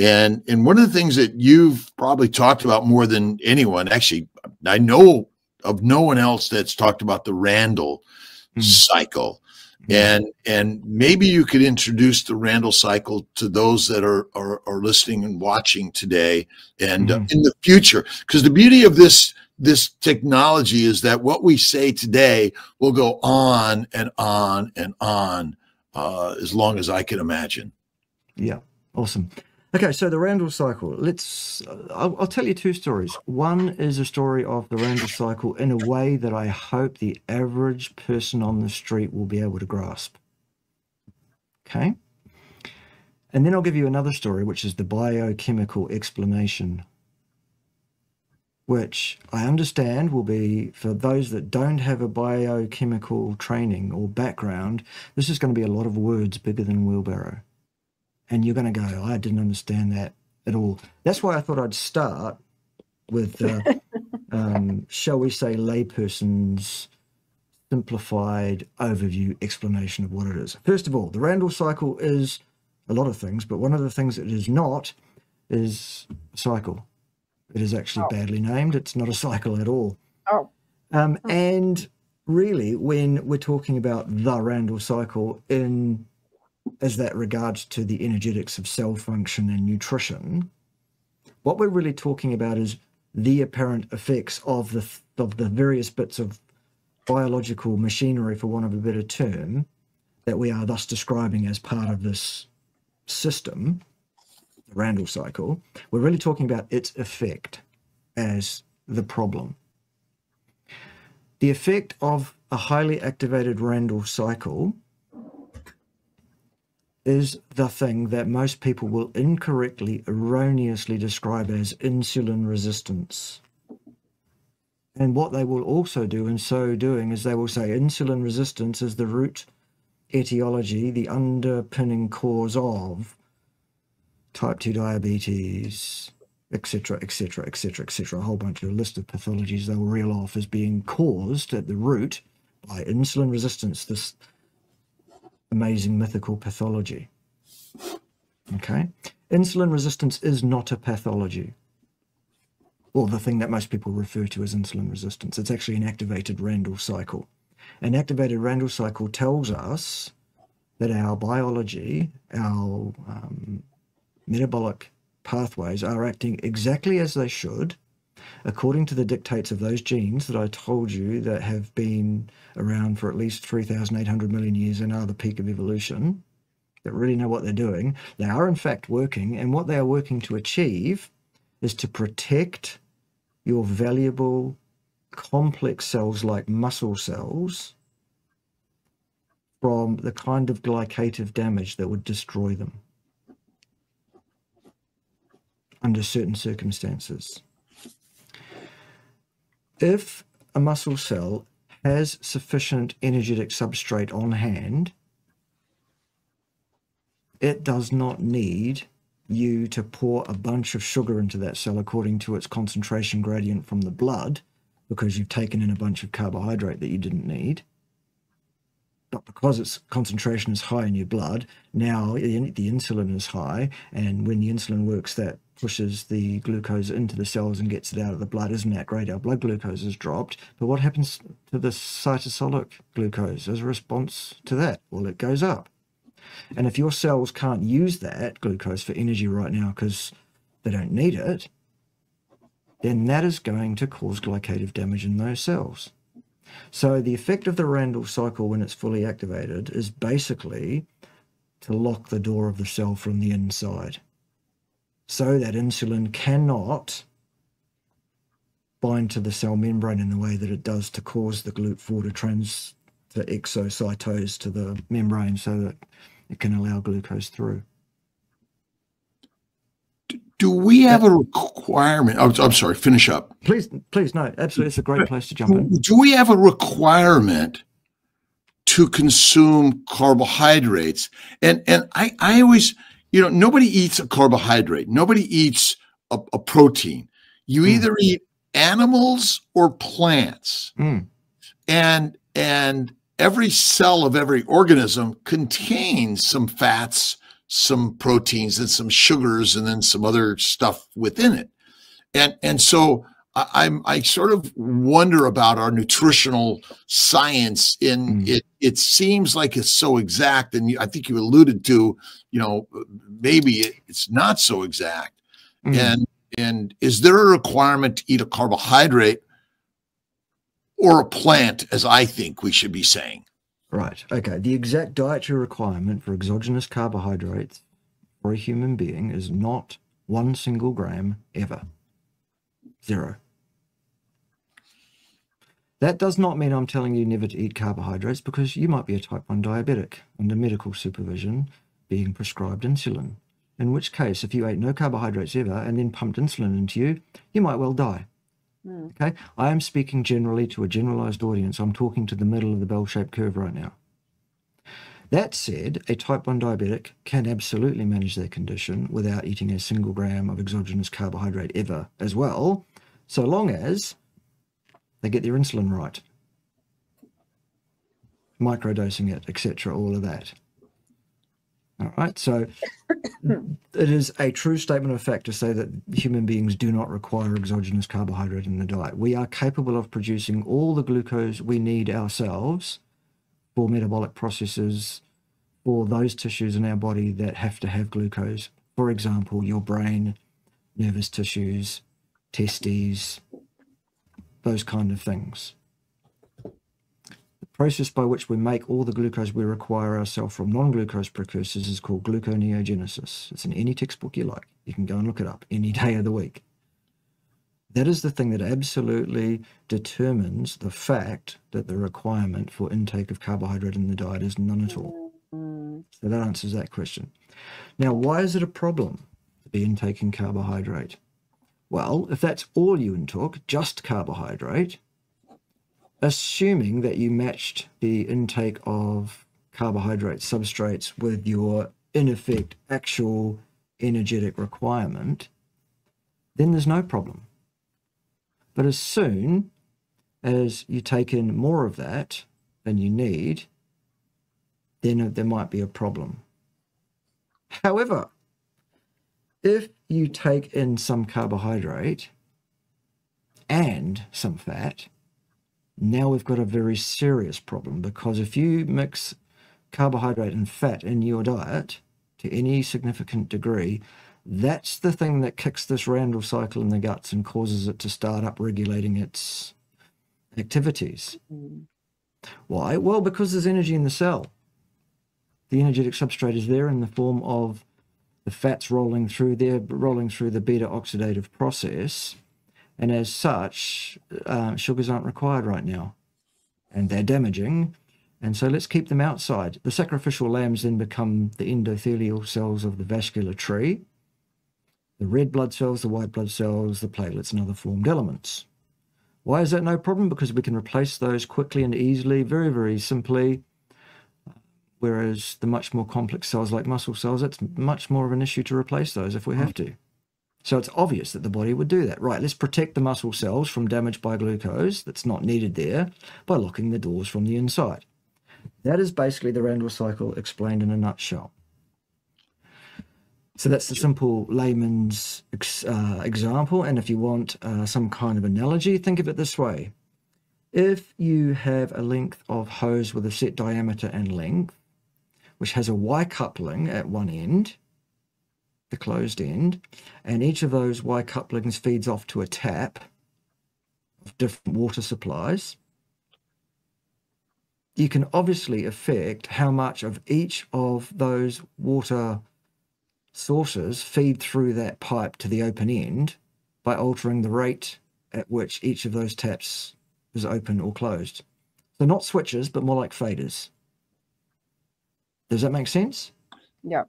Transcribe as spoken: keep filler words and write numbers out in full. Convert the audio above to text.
And and one of the things that you've probably talked about more than anyone, actually, I know of no one else that's talked about the Randle mm-hmm. cycle. Mm-hmm. And and maybe you could introduce the Randle cycle to those that are are, are listening and watching today and mm-hmm. uh, in the future. Because the beauty of this this technology is that what we say today will go on and on and on uh, as long as I can imagine. Yeah, awesome. Okay, so the Randle cycle. Let's. I'll, I'll tell you two stories. One is a story of the Randle cycle in a way that I hope the average person on the street will be able to grasp. Okay, and then I'll give you another story, which is the biochemical explanation, which I understand will be for those that don't have a biochemical training or background. This is going to be a lot of words bigger than wheelbarrow. And you're going to go, I didn't understand that at all. That's why I thought I'd start with, uh, um, shall we say, layperson's simplified overview explanation of what it is. First of all, the Randle cycle is a lot of things, but one of the things it is not is a cycle. It is actually oh. badly named. It's not a cycle at all. Oh. Um, oh. And really, when we're talking about the Randle cycle in... as that regards to the energetics of cell function and nutrition, what we're really talking about is the apparent effects of the of the various bits of biological machinery, for want of a better term, that we are thus describing as part of this system, the Randle cycle. We're really talking about its effect as the problem. The effect of a highly activated Randle cycle is the thing that most people will incorrectly, erroneously describe as insulin resistance. And what they will also do in so doing is they will say insulin resistance is the root etiology, the underpinning cause of type two diabetes, et cetera, et cetera, et cetera, et cetera. A whole bunch of a list of pathologies they will reel off as being caused at the root by insulin resistance, this amazing mythical pathology. Okay, insulin resistance is not a pathology, or the thing that most people refer to as insulin resistance. It's actually an activated Randle cycle. An activated Randle cycle tells us that our biology, our um, metabolic pathways are acting exactly as they should, according to the dictates of those genes that I told you that have been around for at least three thousand eight hundred million years and are the peak of evolution, that really know what they're doing. They are in fact working, and what they are working to achieve is to protect your valuable complex cells like muscle cells from the kind of glycative damage that would destroy them under certain circumstances. If a muscle cell has sufficient energetic substrate on hand, it does not need you to pour a bunch of sugar into that cell according to its concentration gradient from the blood, because you've taken in a bunch of carbohydrate that you didn't need. But because its concentration is high in your blood, now the insulin is high, and when the insulin works, that pushes the glucose into the cells and gets it out of the blood. Isn't that great? Our blood glucose is dropped. But what happens to the cytosolic glucose as a response to that? Well, it goes up. And if your cells can't use that glucose for energy right now because they don't need it, then that is going to cause glycative damage in those cells. So the effect of the Randle cycle when it's fully activated is basically to lock the door of the cell from the inside, so that insulin cannot bind to the cell membrane in the way that it does to cause the glut four to trans to exocytose to the membrane so that it can allow glucose through. Do we have a requirement? I'm, I'm sorry, finish up. Please, please, no, absolutely. It's a great place to jump in. Do we have a requirement to consume carbohydrates? And and I, I always, you know, nobody eats a carbohydrate. Nobody eats a, a protein. You either mm. eat animals or plants. Mm. And, and every cell of every organism contains some fats, some proteins and some sugars and then some other stuff within it. And, and so I, I'm, I sort of wonder about our nutritional science in mm. it. It seems like it's so exact. And you, I think you alluded to, you know, maybe it, it's not so exact. Mm. And, and is there a requirement to eat a carbohydrate or a plant, as I think we should be saying? Right. Okay. The exact dietary requirement for exogenous carbohydrates for a human being is not one single gram ever. Zero. That does not mean I'm telling you never to eat carbohydrates, because you might be a type one diabetic under medical supervision being prescribed insulin. In which case, if you ate no carbohydrates ever and then pumped insulin into you, you might well die. Mm. Okay, I am speaking generally to a generalized audience. I'm talking to the middle of the bell-shaped curve right now. That said, a type one diabetic can absolutely manage their condition without eating a single gram of exogenous carbohydrate ever as well, so long as they get their insulin right, microdosing it, et cetera, all of that. All right, so it is a true statement of fact to say that human beings do not require exogenous carbohydrate in the diet. We are capable of producing all the glucose we need ourselves for metabolic processes, for those tissues in our body that have to have glucose. For example, your brain, nervous tissues, testes, those kind of things. The process by which we make all the glucose we require ourselves from non-glucose precursors is called gluconeogenesis. It's in any textbook you like. You can go and look it up any day of the week. That is the thing that absolutely determines the fact that the requirement for intake of carbohydrate in the diet is none at all. So that answers that question. Now, why is it a problem to be intaking carbohydrate? Well, if that's all you intake, just carbohydrate, assuming that you matched the intake of carbohydrate substrates with your, in effect, actual energetic requirement, then there's no problem. But as soon as you take in more of that than you need, then there might be a problem. However, if you take in some carbohydrate and some fat, now we've got a very serious problem, because if you mix carbohydrate and fat in your diet to any significant degree, that's the thing that kicks this Randle cycle in the guts and causes it to start up regulating its activities. Why? Well, because there's energy in the cell. The energetic substrate is there in the form of the fats rolling through there, rolling through the beta oxidative process. And as such, uh, sugars aren't required right now, and they're damaging. And so let's keep them outside. The sacrificial lambs then become the endothelial cells of the vascular tree, the red blood cells, the white blood cells, the platelets and other formed elements. Why is that no problem? Because we can replace those quickly and easily, very, very simply. Whereas the much more complex cells like muscle cells, it's much more of an issue to replace those if we have to. So it's obvious that the body would do that. Right, let's protect the muscle cells from damage by glucose that's not needed there by locking the doors from the inside. That is basically the Randle cycle explained in a nutshell. So that's the simple layman's ex uh, example. And if you want uh, some kind of analogy, think of it this way. If you have a length of hose with a set diameter and length, which has a Y coupling at one end, the closed end, and each of those Y couplings feeds off to a tap of different water supplies, you can obviously affect how much of each of those water sources feed through that pipe to the open end by altering the rate at which each of those taps is open or closed. So not switches, but more like faders. Does that make sense? Yeah.